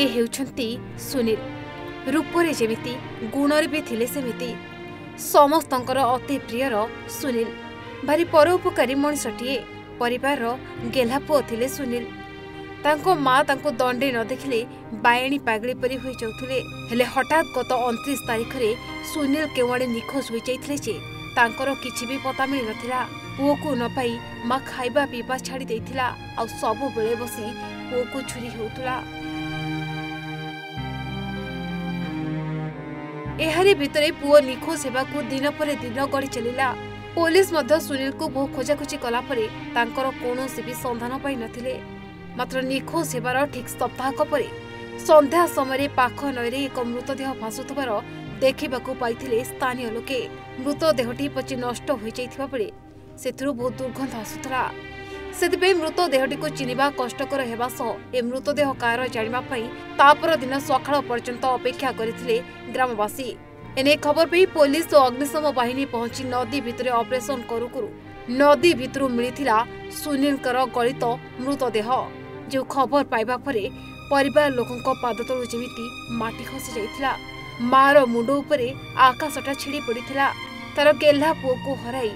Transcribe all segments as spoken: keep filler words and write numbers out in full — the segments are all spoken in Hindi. ए हेउछंती सुनील। रूपरे जेमिति गुणरे भी थिले सेमिति समस्तंकर अति प्रियर सुनील। भारी परोपकारी मनिषटीए, परिवार गेल्हा पुओ थिले सुनील। तांको माँ तांको दंडे न देखिले बायणी पागली परी होई जाउथिले। हेले हठात गत उनतीस तारीख रे सुनील केवाड़े निखोज होई जाइथिले जे तांकर किछि भी पता मिल नथिला। पुओ को न पाई माँ खाइबा पीबा छाड़ी देथिला आ सब बेले बसी पुओ को छुरी होउथला। एहारे भितरे पुओ निखोज हेबा को दिन पर दिन गड़ी चलिला। पुलिस मध्य सुनील को बहु खोजाखोजी कला परे तांकर कोनोसी भी संधान पाई नथिले। मात्र निखोज होबार ठीक सप्ताहक पर संध्या समय पाख नईरे एक मृतदेह भासुथबार देखा पाई स्थानीय लोके। मृतदेहटी पची नष्ट हो जाता बेले से बहुत दुर्गंध आसूला। से मृतदेहटी को चिन्हवा कष्टकर होगा सह ए मृतदेह कार जानापी तापर दिन सका पर्यंत अपेक्षा करते ग्रामवासी। एने खबर पाई पुलिस और अग्निशम बाहिनी पहुंची नदी भितर ऑपरेशन करू करू नदी भितर मिलता सुनील गलित मृतदेह। जो खबर पाइबा परे परिवार लोकों पाद तलु जेमिति माटी खसी जाइथिला। मार मुंड उपरे आकाशटा छिड़ी पड़िथिला। तार गेल्हा पुओ को हराई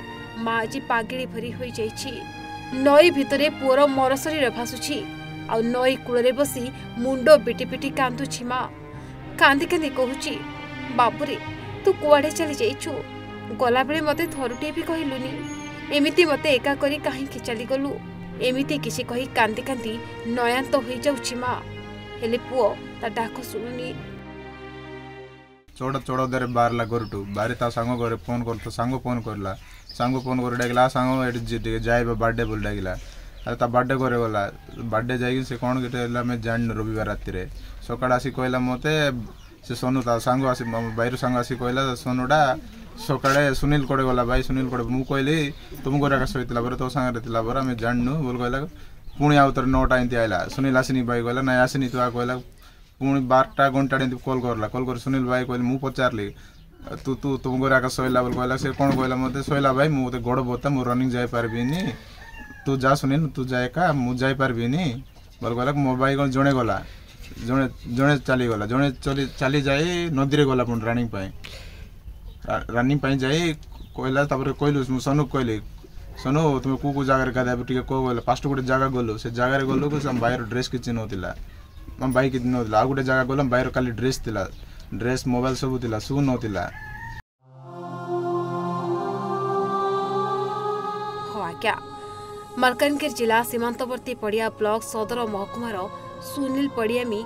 माँ आज पागिड़ी भरी होई जाइछि। नई भितरे पुओर मरशरीर भासुछि आ नई कूलरे बसी मुंड पिटी पिटी कांदुछि। माँ कांदी कांदी कहुछि, बाबूरे तू कुआडे चली जाइछु? गला बेले मते थरुटे भी कहलुनी। एमिति मते एका करी काहींकि चली गलु? एमिति किसी कही कांदी कांदी नयांत तो होई जाउछि। माँ हेले पुओ ता डाक सुनुनी। चौड़ा चौड़ा दरे बार ला गरटू बारे ता सांगो गरे फोन करतो। सांगो फोन करला, सांगो फोन कर डागला, सांगो एट जाय बर्थडे बोल डागला। अरे ता बर्थडे करे गला। बर्थडे जाई से कोन गेटेला मैं जान रविवार रात रे सकाळ आसी कहला मते से सोनू ता सांगो आसी बायरो सांगो आसी कहला सोनूडा सकाळे सुनील कोड़े गला। भाई सुनील कोड़े मु कहली तुम गोरा का सोइतला बरा तो सांगे रतिला बरा मैं जाननु बोल कहला। पुणी आउ तर नौटा एंती आइला सुनील आसिनी भाई कहला ना आसिनी तू आ कहला। पुणी बारटा घंटा एंती कॉल करला। कॉल कर सुनील भाई कहली मु पचारली तू तू तुम गोरा का सोइला बोल कहला। से कोन कहला मते सोइला भाई मु ते गोड़ बता मु रनिंग जाय पारबिनी तू जा सुनील तू जाय का मु जाय पारबिनी बोल कहला। मो भाई कोन जणे गला जणे जणे चली गला जणे चली चली जाय नदी रे गला पण रनिंग पाए रनिंग पाई जाए कहला। तापर कहलु मु सोनू कहली सोनू तुम कौ कौ जगार गाधा टे कहला। फास्ट गोटे जगह गलु से जगार गलु भाईर ड्रेस किसी नाला भाई किसी नाला आउ गोटे जगह गल भाईर खाली ड्रेस थिला ड्रेस मोबाइल सब थिला सु नाला। हाँ आज्ञा मालकानगिर जिला सीमांतवर्ती पड़िया ब्लॉक सदर महकुमार सुनील पड़ियामी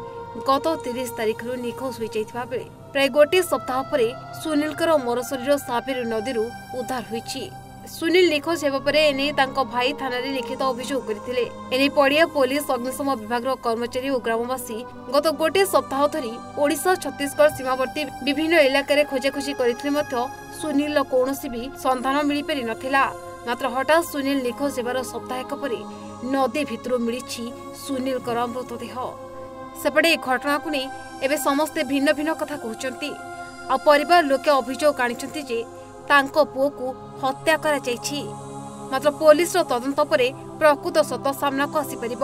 गत तीस तारीख रु निखोज हो जाता बेले प्राय गोटे सप्ताह पर सुनील मरशरीर सापेरी नदी उद्धार होइछि। सुनील निखोज होगा पर एने भाई थाना लिखित अभियोग करथिले। एने पड़िया पुलिस अग्निशम विभाग कर्मचारी और ग्रामवासी गत गोटे सप्ताह धरी ओडिशा छत्तीसगढ़ सीमावर्ती विभिन्न इलाके खोजाखोजी करथिले। सुनील कौनसी भी संधान मिल पारि नथिला। मात्र हठात सुनील निखोज होबार सप्ताहक पर नदी भितर मिलिछि सुनील मृतदेह। सेपटे घटना को नहीं एवं समस्ते भिन्न भिन्न कथा कहते आ परिवार लोके अभियोग आनी जे तांको पुओ को हत्या करा जाइछि। मात्र पुलिस तदंत पर प्रकृत सत सामना को आसीपर।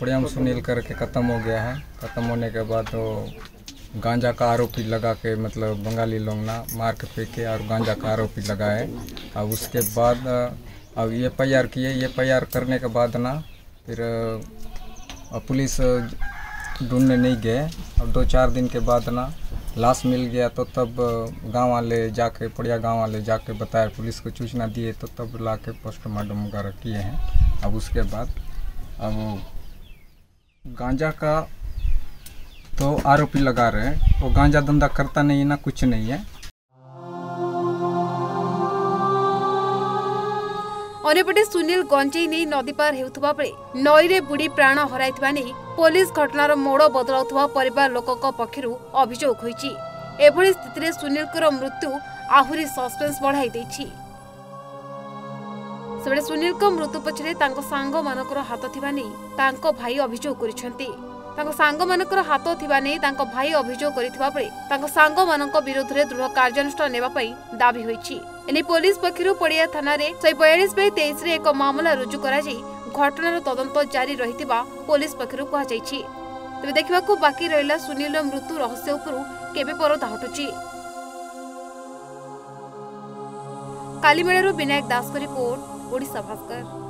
प्रियम सुनील करके खत्म हो गया है। खत्म होने के बाद तो गांजा का आरोपी लगा के मतलब बंगाली लोग ना मार के फेंक के और गांजा का आरोपी लगाए और उसके बाद अब ये एफ आई आर किए। ये एफ आई आर करने के बाद ना फिर पुलिस ढूंढने नहीं गए। अब दो चार दिन के बाद ना लाश मिल गया तो तब गांव वाले जाके पड़िया गांव वाले जाके बताया पुलिस को सूचना दिए तो तब लाके पोस्टमार्टम वगैरह किए हैं। अब उसके बाद अब गांजा का तो आरोपी लगा रहे हैं। वो गांजा धंधा करता नहीं है ना कुछ नहीं है। अनेपटे सुनील गंजे नहीं नदी पार होता बेले नई रे बुड़ी प्राण हर पुलिस घटनार मोड़ बदला परिवार लोकों पक्षर अभियोग होती। एभली स्थित सुनील मृत्यु आहरी सस्पेन्स बढ़ाई से सुनील मृत्यु पछरे सांग मान हाथ था भाई अभियोग कर सांग मान हाथ था भाई अभियोग कर सांग मान विरोध में दृढ़ कार्यानुष्ठान दावी होने पुलिस पक्षर पड़िया थाना एक मामला रुजु कर घटनार तदंत जारी रही पुलिस पक्षर कहुई। तेज देखा बाकी रहा सुनील मृत्यु रहस्य केबे परदा हटुची। कालीमेलू विनायक दास रिपोर्ट ओडिशा भास्कर।